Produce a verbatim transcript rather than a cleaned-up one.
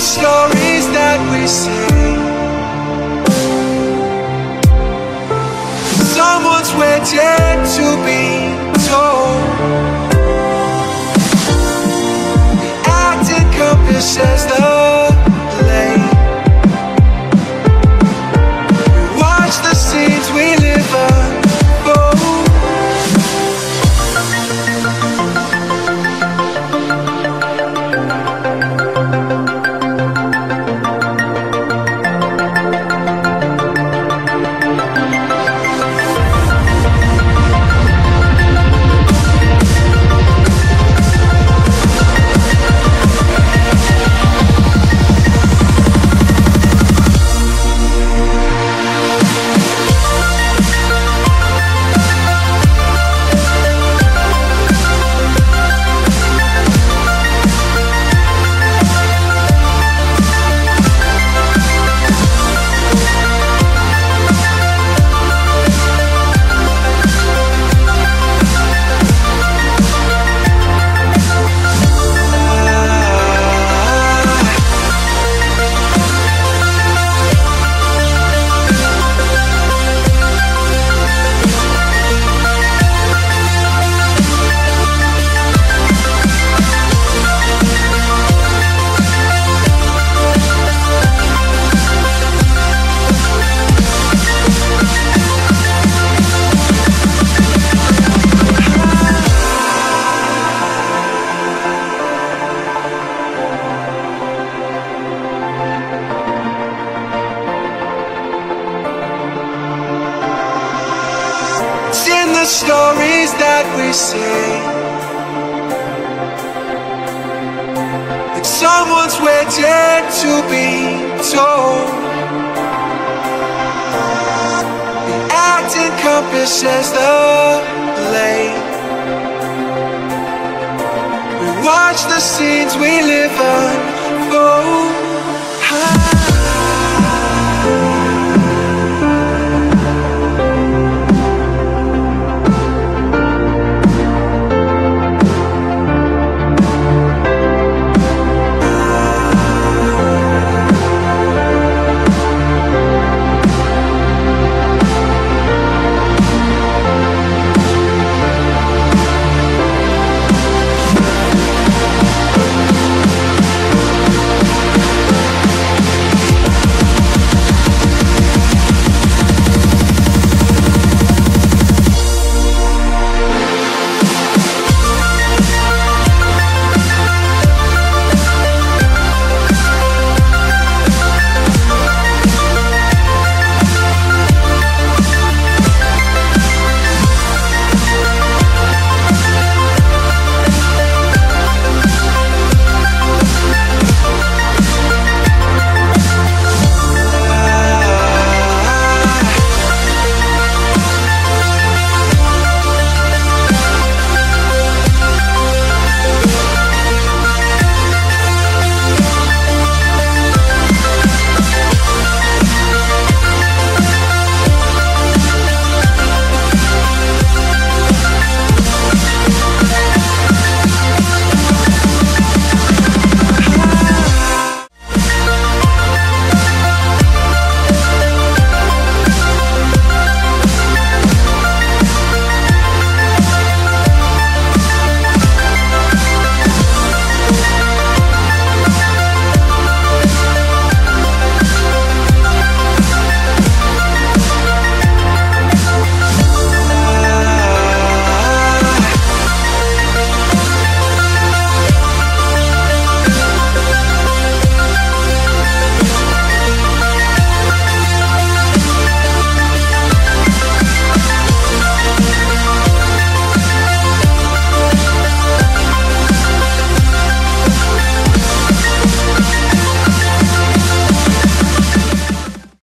the stories that we sing. Someone's waiting to be told. Acting compass as the lane. Watch the scenes we live on. Stories that we sing, and someone's waiting to be told. The acting compasses the lane. We watch the scenes we live on.